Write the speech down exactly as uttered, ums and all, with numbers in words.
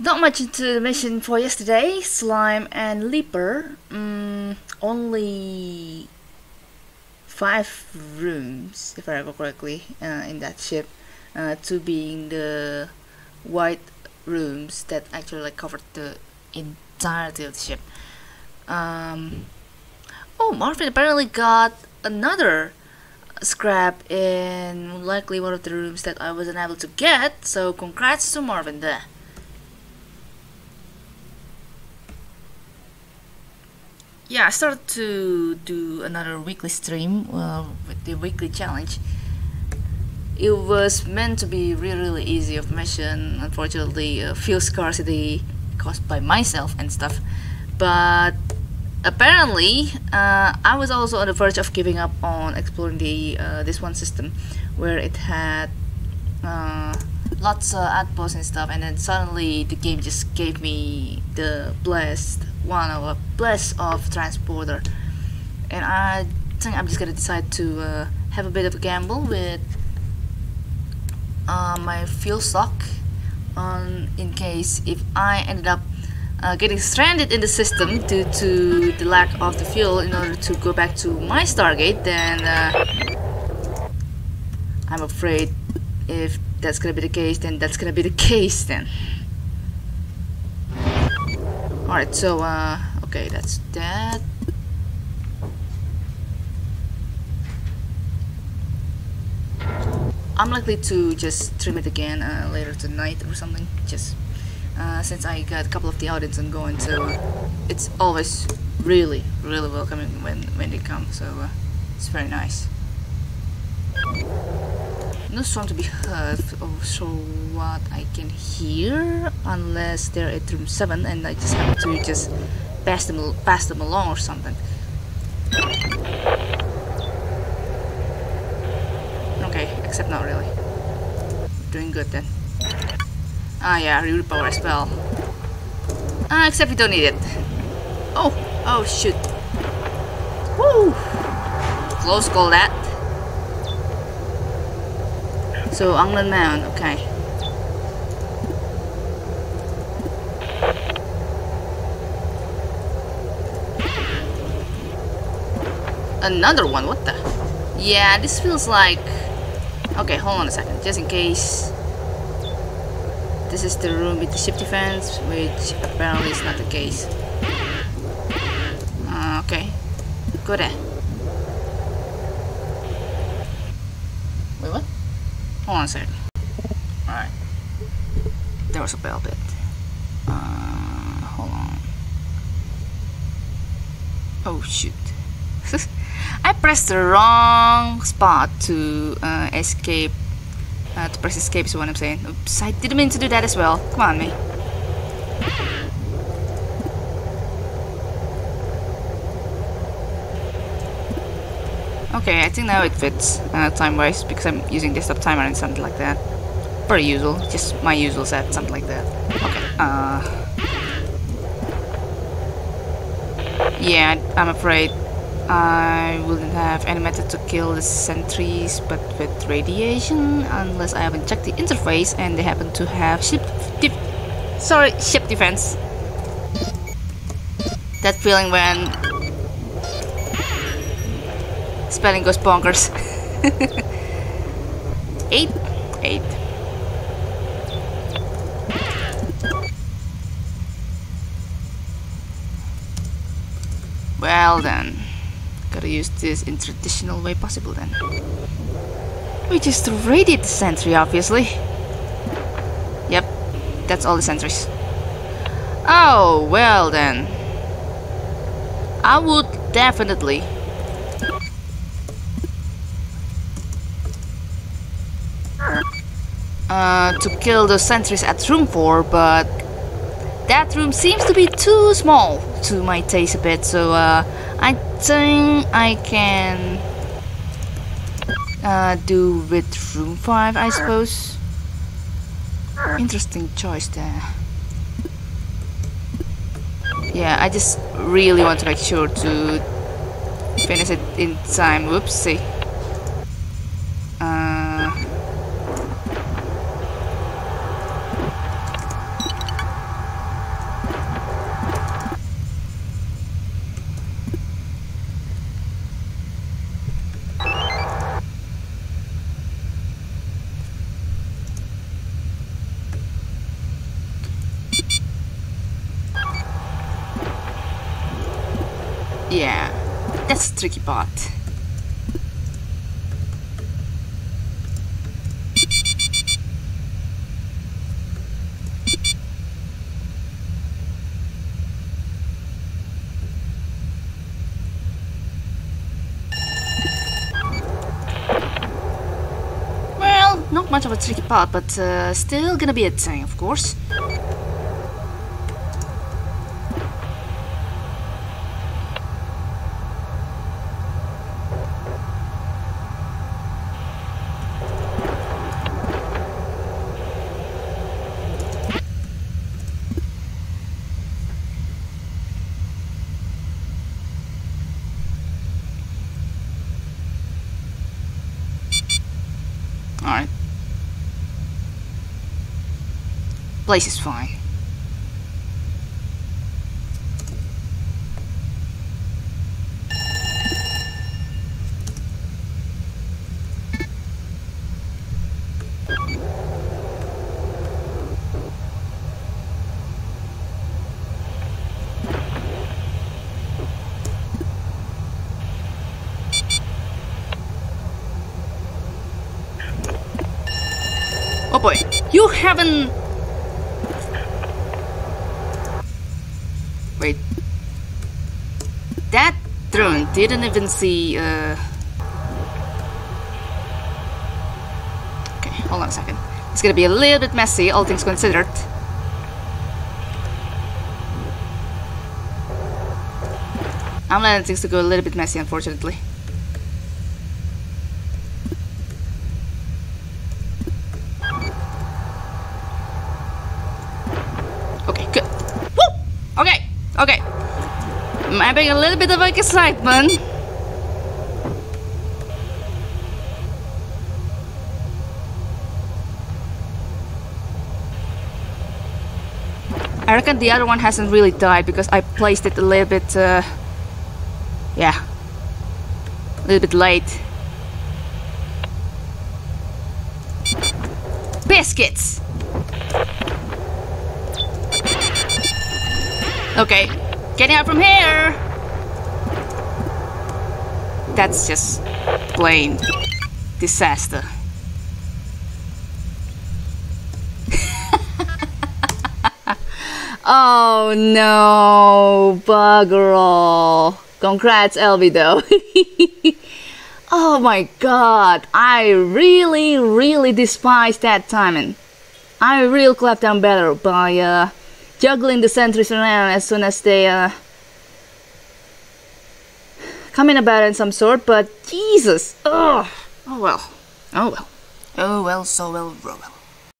Not much information for yesterday. Slime and Leaper. Mm, only five rooms, if I remember correctly, uh, in that ship. Uh, two being the white rooms that actually like, covered the entirety of the ship. Um, oh, Marvin apparently got another scrap in likely one of the rooms that I wasn't able to get, so congrats to Marvin there. Yeah, I started to do another weekly stream uh, with the weekly challenge. It was meant to be really, really easy of mission. Unfortunately, uh, fuel scarcity caused by myself and stuff. But apparently, uh, I was also on the verge of giving up on exploring the uh, this one system, where it had uh, lots of outposts and stuff. And then suddenly, the game just gave me the blessed. One of a blast of transporter, and I think I'm just gonna decide to uh, have a bit of a gamble with uh, my fuel stock on in case if I ended up uh, getting stranded in the system due to the lack of the fuel in order to go back to my Stargate, then uh, I'm afraid if that's gonna be the case then that's gonna be the case then. Alright, so, uh, okay, that's that. I'm likely to just stream it again uh, later tonight or something, just uh, since I got a couple of the audience ongoing, so uh, it's always really, really welcoming when, when they come, so uh, it's very nice. No sound to be heard, oh, so what I can hear, unless they're at room seven and I just have to just pass them, pass them along or something. Okay, except not really. Doing good then. Ah yeah, real power as well. Ah, except we don't need it. Oh, oh shoot. Woo! Close call that. So, Anglan Mound, okay. Another one, what the? Yeah, this feels like... Okay, hold on a second, just in case. This is the room with the ship defense, which apparently is not the case. Uh, okay, go there. Wait, what? Hold on a second. Alright. There was a bell bit. Uh, hold on. Oh shoot. I pressed the wrong spot to uh, escape. Uh, to press escape is what I'm saying. Oops, I didn't mean to do that as well. Come on, me. Okay, I think now it fits uh, time-wise because I'm using desktop timer and something like that. Pretty usual, just my usual set, something like that. Okay. Uh, yeah, I'm afraid I wouldn't have any method to kill the sentries, but with radiation, unless I haven't checked the interface and they happen to have ship, def sorry, ship defense. That feeling when. Spelling goes bonkers. eight, eight. Well then, gotta use this in traditional way possible then. We just raided the sentry, obviously. Yep, that's all the sentries. Oh well then, I would definitely. Uh, to kill those sentries at room four, but that room seems to be too small to my taste a bit, so uh, I think I can uh, do with room five, I suppose. Interesting choice there. Yeah, I just really want to make sure to finish it in time. Whoopsie. Yeah, that's the tricky part. Well, not much of a tricky part, but uh, still gonna be a thing, of course. Place is fine. Oh boy, you haven't. Wait, that drone didn't even see, uh... okay, hold on a second. It's gonna be a little bit messy, all things considered. I'm letting things to go a little bit messy, unfortunately. Okay, good. Woo! Okay! Okay, I'm having a little bit of like excitement. I reckon the other one hasn't really died because I placed it a little bit, uh, yeah, a little bit late. Biscuits! Okay, getting out from here! That's just plain disaster. Oh no, bugger all. Congrats, Elby, though. Oh my god, I really, really despise that timing. I really clapped down better by, uh... juggling the sentries around as soon as they uh, come in about in some sort, but Jesus! Ugh. Oh well. Oh well. Oh well, so well, Roel.